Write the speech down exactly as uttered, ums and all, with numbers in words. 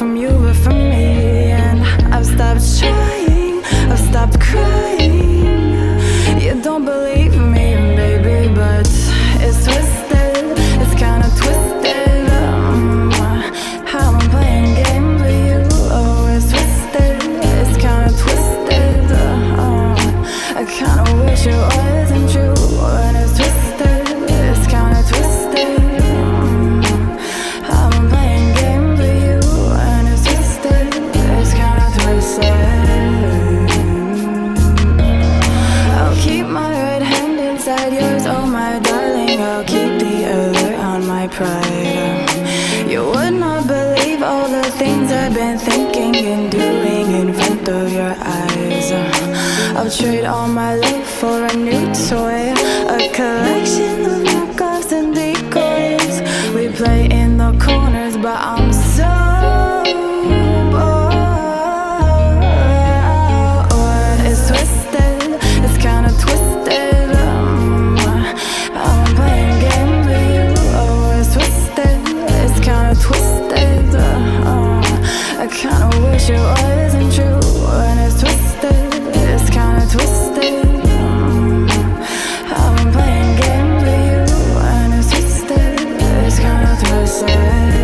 from you or from me. And I've stopped trying, I've stopped crying. You don't believe me, baby, but it's twisted, it's kinda twisted. um, How I'm playing games with you. Oh, it's twisted, it's kinda twisted. um, I kinda wish it wasn't true. And it's twisted, it's kinda twisted. You would not believe all the things I've been thinking and doing in front of your eyes. I'll trade all my love for a new toy, a collection of knockoffs and decoys. We play in the corners, but I'm so bored. It's twisted, it's kinda twisted. um, I'm playing games with you. Twisted, it's kinda twisted. uh, I kinda wish it wasn't true. And it's twisted, it's kinda twisted. um, I've been playing games with you. And it's twisted, it's kinda twisted.